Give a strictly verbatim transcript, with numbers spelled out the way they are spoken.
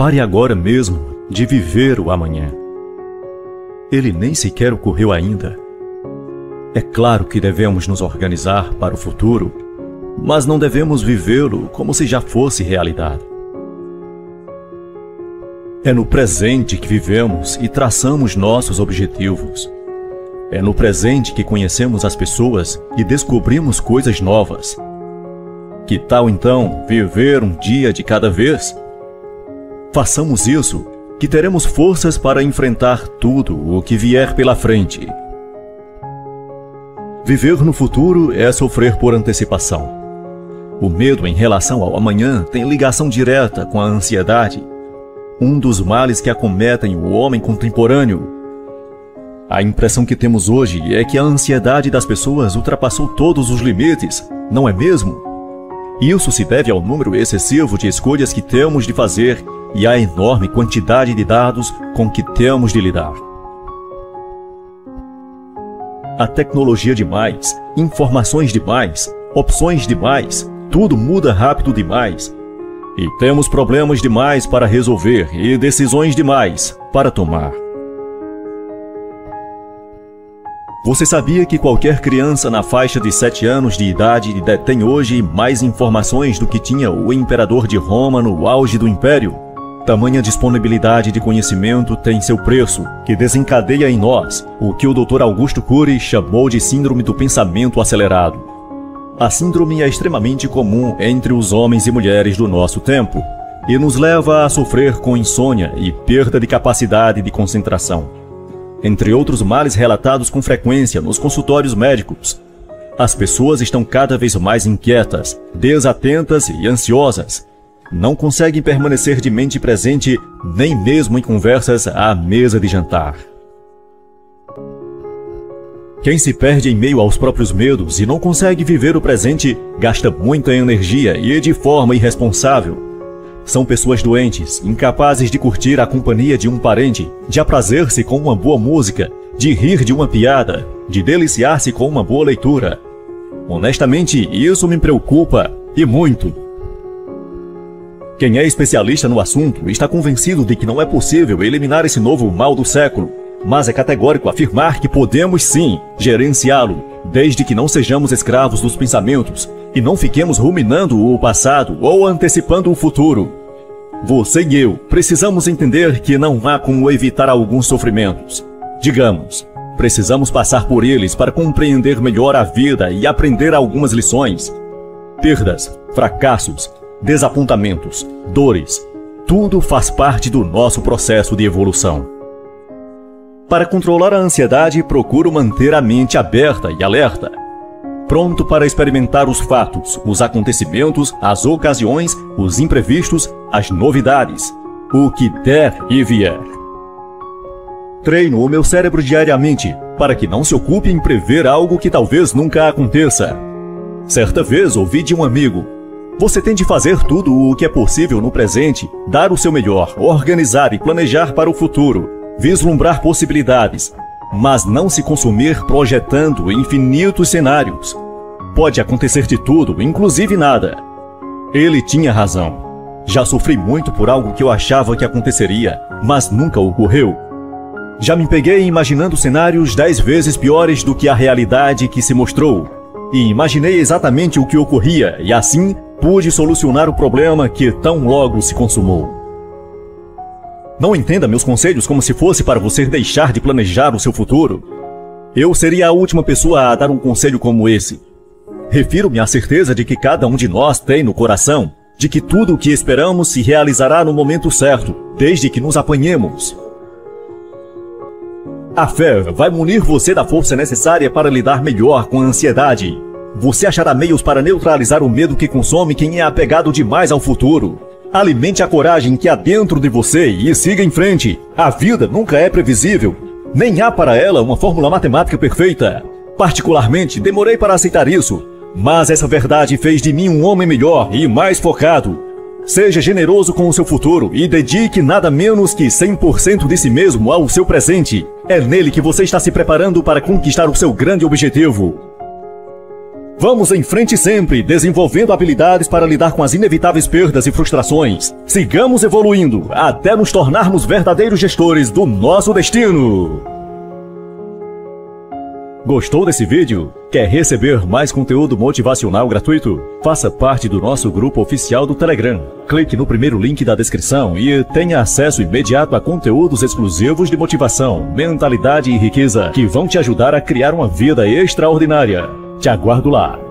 Pare agora mesmo de viver o amanhã. Ele nem sequer ocorreu ainda. É claro que devemos nos organizar para o futuro, mas não devemos vivê-lo como se já fosse realidade. É no presente que vivemos e traçamos nossos objetivos. É no presente que conhecemos as pessoas e descobrimos coisas novas. Que tal então viver um dia de cada vez? Façamos isso, que teremos forças para enfrentar tudo o que vier pela frente. Viver no futuro é sofrer por antecipação. O medo em relação ao amanhã tem ligação direta com a ansiedade, um dos males que acometem o homem contemporâneo. A impressão que temos hoje é que a ansiedade das pessoas ultrapassou todos os limites, não é mesmo? Isso se deve ao número excessivo de escolhas que temos de fazer e à enorme quantidade de dados com que temos de lidar. A tecnologia demais, informações demais, opções demais, tudo muda rápido demais. E temos problemas demais para resolver e decisões demais para tomar. Você sabia que qualquer criança na faixa de sete anos de idade detém hoje mais informações do que tinha o imperador de Roma no auge do império? Tamanha disponibilidade de conhecimento tem seu preço, que desencadeia em nós o que o doutor Augusto Cury chamou de Síndrome do Pensamento Acelerado. A síndrome é extremamente comum entre os homens e mulheres do nosso tempo e nos leva a sofrer com insônia e perda de capacidade de concentração. Entre outros males relatados com frequência nos consultórios médicos, as pessoas estão cada vez mais inquietas, desatentas e ansiosas. Não conseguem permanecer de mente presente nem mesmo em conversas à mesa de jantar. Quem se perde em meio aos próprios medos e não consegue viver o presente, gasta muita energia e de forma irresponsável. São pessoas doentes, incapazes de curtir a companhia de um parente, de aprazer-se com uma boa música, de rir de uma piada, de deliciar-se com uma boa leitura. Honestamente, isso me preocupa, e muito. Quem é especialista no assunto está convencido de que não é possível eliminar esse novo mal do século, mas é categórico afirmar que podemos sim gerenciá-lo, desde que não sejamos escravos dos pensamentos e não fiquemos ruminando o passado ou antecipando o futuro. Você e eu precisamos entender que não há como evitar alguns sofrimentos. Digamos, precisamos passar por eles para compreender melhor a vida e aprender algumas lições. Perdas, fracassos, desapontamentos, dores, tudo faz parte do nosso processo de evolução. Para controlar a ansiedade, procuro manter a mente aberta e alerta, pronto para experimentar os fatos, os acontecimentos, as ocasiões, os imprevistos, as novidades, o que der e vier. Treino o meu cérebro diariamente para que não se ocupe em prever algo que talvez nunca aconteça. Certa vez ouvi de um amigo: você tem de fazer tudo o que é possível no presente, dar o seu melhor, organizar e planejar para o futuro, vislumbrar possibilidades, mas não se consumir projetando infinitos cenários. Pode acontecer de tudo, inclusive nada. Ele tinha razão. Já sofri muito por algo que eu achava que aconteceria, mas nunca ocorreu. Já me peguei imaginando cenários dez vezes piores do que a realidade que se mostrou. E imaginei exatamente o que ocorria, e assim pude solucionar o problema que tão logo se consumou. Não entenda meus conselhos como se fosse para você deixar de planejar o seu futuro. Eu seria a última pessoa a dar um conselho como esse. Refiro-me à certeza de que cada um de nós tem no coração, de que tudo o que esperamos se realizará no momento certo, desde que nos apanhemos. A fé vai munir você da força necessária para lidar melhor com a ansiedade. Você achará meios para neutralizar o medo que consome quem é apegado demais ao futuro. Alimente a coragem que há dentro de você e siga em frente. A vida nunca é previsível. Nem há para ela uma fórmula matemática perfeita. Particularmente, demorei para aceitar isso, mas essa verdade fez de mim um homem melhor e mais focado. Seja generoso com o seu futuro e dedique nada menos que cem por cento de si mesmo ao seu presente. É nele que você está se preparando para conquistar o seu grande objetivo. Vamos em frente sempre, desenvolvendo habilidades para lidar com as inevitáveis perdas e frustrações. Sigamos evoluindo, até nos tornarmos verdadeiros gestores do nosso destino. Gostou desse vídeo? Quer receber mais conteúdo motivacional gratuito? Faça parte do nosso grupo oficial do Telegram. Clique no primeiro link da descrição e tenha acesso imediato a conteúdos exclusivos de motivação, mentalidade e riqueza que vão te ajudar a criar uma vida extraordinária. Te aguardo lá!